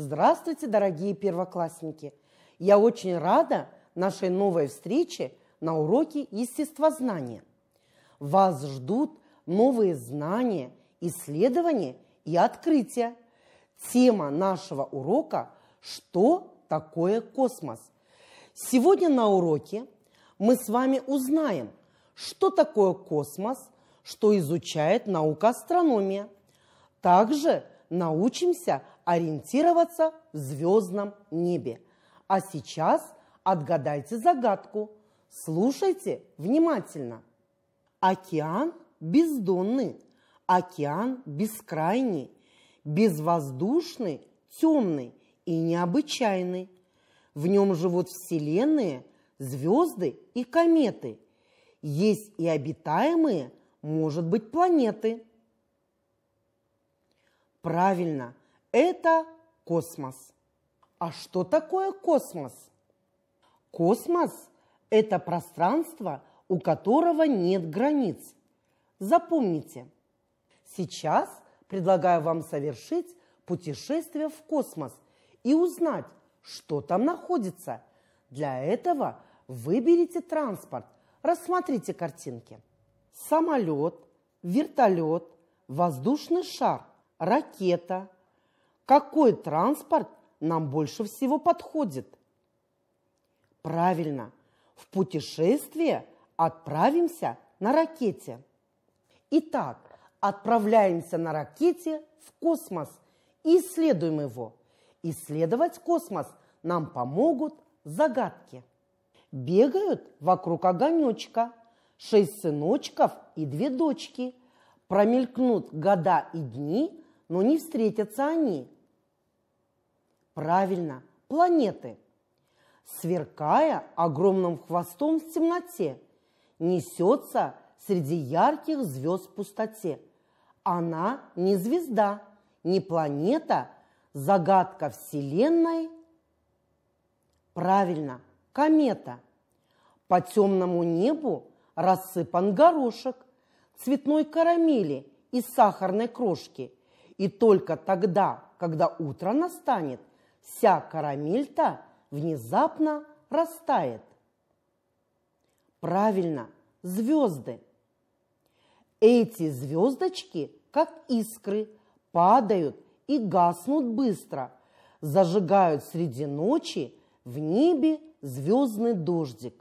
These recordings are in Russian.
Здравствуйте, дорогие первоклассники! Я очень рада нашей новой встрече на уроке естествознания. Вас ждут новые знания, исследования и открытия. Тема нашего урока – «Что такое космос?». Сегодня на уроке мы с вами узнаем, что такое космос, что изучает наука астрономия. Также научимся ориентироваться в звездном небе. А сейчас отгадайте загадку. Слушайте внимательно. Океан бездонный, океан бескрайний, безвоздушный, темный и необычайный. В нем живут вселенные, звезды и кометы. Есть и обитаемые, может быть, планеты. Правильно, это космос. А что такое космос? Космос – это пространство, у которого нет границ. Запомните. Сейчас предлагаю вам совершить путешествие в космос и узнать, что там находится. Для этого выберите транспорт, рассмотрите картинки. Самолет, вертолет, воздушный шар, ракета. Какой транспорт нам больше всего подходит? Правильно, в путешествие отправимся на ракете. Итак, отправляемся на ракете в космос и исследуем его. Исследовать космос нам помогут загадки. Бегают вокруг огонечка 6 сыночков и 2 дочки. Промелькнут года и дни, но не встретятся они. Правильно, планеты. Сверкая огромным хвостом в темноте, несется среди ярких звезд в пустоте. Она не звезда, не планета, загадка Вселенной. Правильно, комета. По темному небу рассыпан горошек, цветной карамели и сахарной крошки. И только тогда, когда утро настанет, вся карамель-то внезапно растает. Правильно, звезды. Эти звездочки, как искры, падают и гаснут быстро, зажигают среди ночи в небе звездный дождик.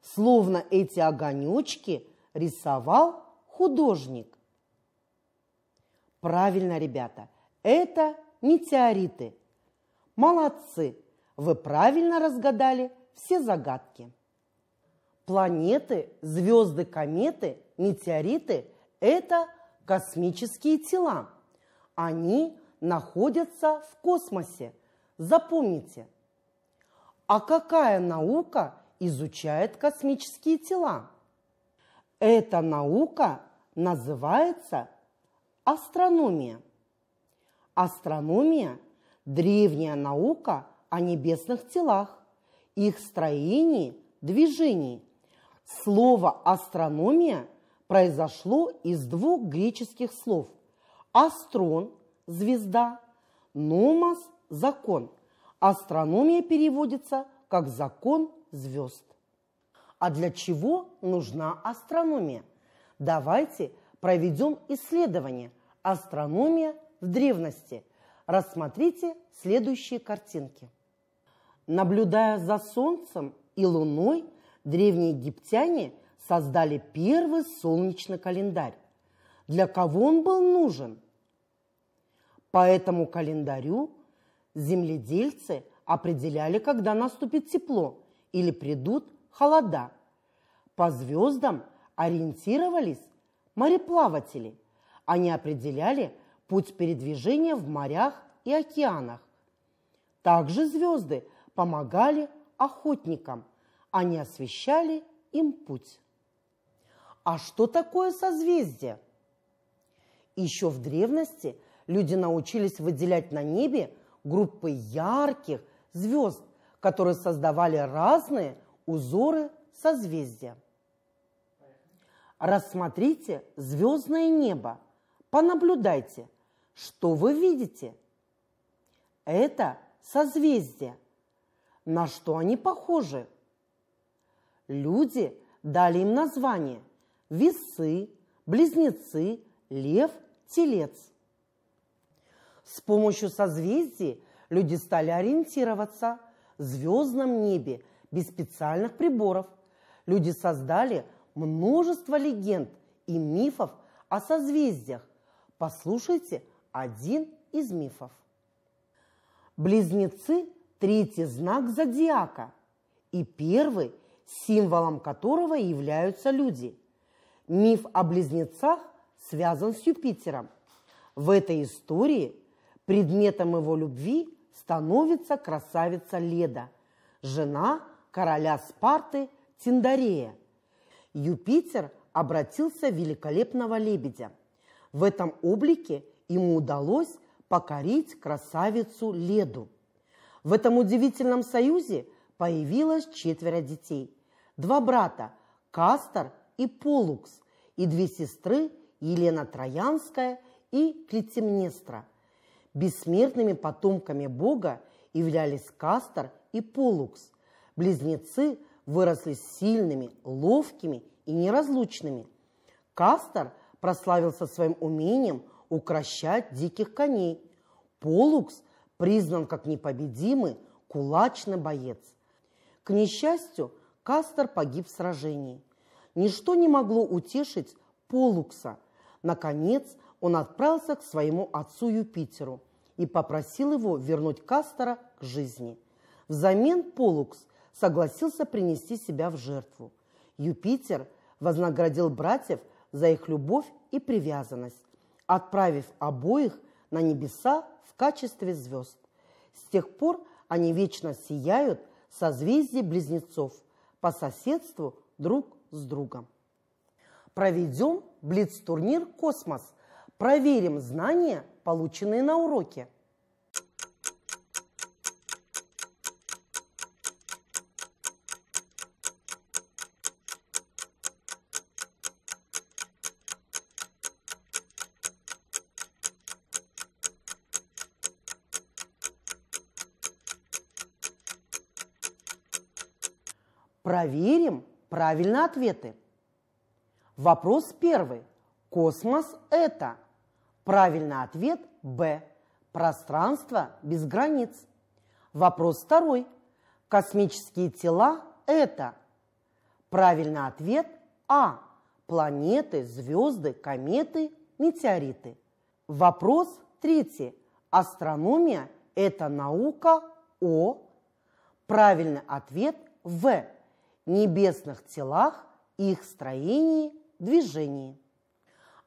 Словно эти огонечки рисовал художник. Правильно, ребята, это метеориты. Молодцы, вы правильно разгадали все загадки. Планеты, звезды, кометы, метеориты – это космические тела. Они находятся в космосе. Запомните. А какая наука изучает космические тела? Эта наука называется астрономия. Астрономия – древняя наука о небесных телах, их строении, движении. Слово «астрономия» произошло из 2 греческих слов. «Астрон» – звезда, «номос» – закон. Астрономия переводится как «закон звезд». А для чего нужна астрономия? Давайте проведем исследование «Астрономия в древности». Рассмотрите следующие картинки. Наблюдая за Солнцем и Луной, древние египтяне создали первый солнечный календарь. Для кого он был нужен? По этому календарю земледельцы определяли, когда наступит тепло или придут холода. По звездам ориентировались мореплаватели. Они определяли путь передвижения в морях и океанах. Также звезды помогали охотникам. Они освещали им путь. А что такое созвездие? Еще в древности люди научились выделять на небе группы ярких звезд, которые создавали разные узоры созвездия. Рассмотрите звездное небо. Понаблюдайте, что вы видите. Это созвездия. На что они похожи? Люди дали им название – весы, близнецы, лев, телец. С помощью созвездий люди стали ориентироваться в звездном небе без специальных приборов. Люди создали множество легенд и мифов о созвездиях. Послушайте один из мифов. Близнецы – третий знак зодиака и первый, символом которого являются люди. Миф о близнецах связан с Юпитером. В этой истории предметом его любви становится красавица Леда, жена короля Спарты Тиндарея. Юпитер обратился в великолепного лебедя. В этом облике ему удалось покорить красавицу Леду. В этом удивительном союзе появилось 4 детей. 2 брата – Кастор и Полукс, и 2 сестры – Елена Троянская и Клитемнестра. Бессмертными потомками Бога являлись Кастор и Полукс. Близнецы выросли сильными, ловкими и неразлучными. Кастор прославился своим умением укрощать диких коней. Полукс признан как непобедимый кулачный боец. К несчастью, Кастор погиб в сражении. Ничто не могло утешить Полукса. Наконец, он отправился к своему отцу Юпитеру и попросил его вернуть Кастора к жизни. Взамен Полукс согласился принести себя в жертву. Юпитер вознаградил братьев за их любовь и привязанность, отправив обоих на небеса в качестве звезд. С тех пор они вечно сияют в созвездии близнецов, по соседству друг с другом. Проведем блиц-турнир «Космос». Проверим знания, полученные на уроке. Проверим правильные ответы. Вопрос первый. Космос – это? Правильный ответ – Б. Пространство без границ. Вопрос второй. Космические тела – это? Правильный ответ – А. Планеты, звезды, кометы, метеориты. Вопрос третий. Астрономия – это наука О? Правильный ответ – В. Небесных телах, их строении, движении.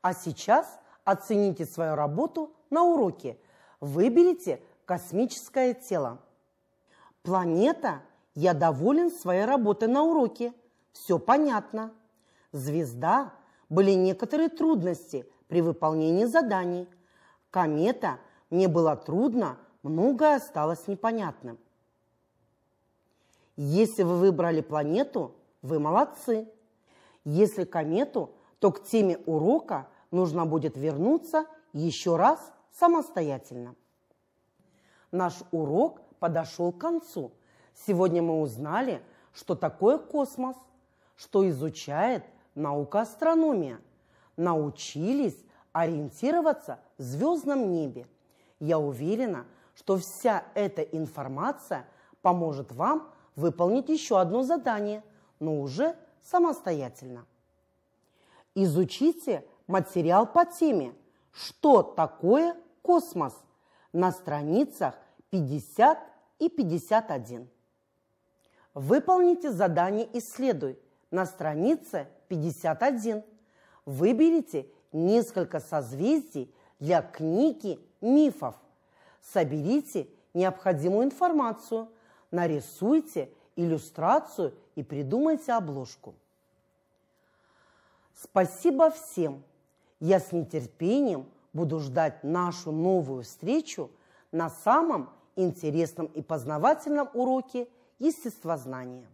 А сейчас оцените свою работу на уроке. Выберите космическое тело. Планета. Я доволен своей работой на уроке. Все понятно. Звезда. Были некоторые трудности при выполнении заданий. Комета. Мне было трудно, многое осталось непонятным. Если вы выбрали планету, вы молодцы. Если комету, то к теме урока нужно будет вернуться еще раз самостоятельно. Наш урок подошел к концу. Сегодня мы узнали, что такое космос, что изучает наука астрономия. Научились ориентироваться в звездном небе. Я уверена, что вся эта информация поможет вам выполнить еще одно задание, но уже самостоятельно. Изучите материал по теме «Что такое космос» на страницах 50 и 51. Выполните задание «Исследуй» на странице 51. Выберите несколько созвездий для книги мифов. Соберите необходимую информацию, нарисуйте иллюстрацию и придумайте обложку. Спасибо всем! Я с нетерпением буду ждать нашу новую встречу на самом интересном и познавательном уроке естествознания.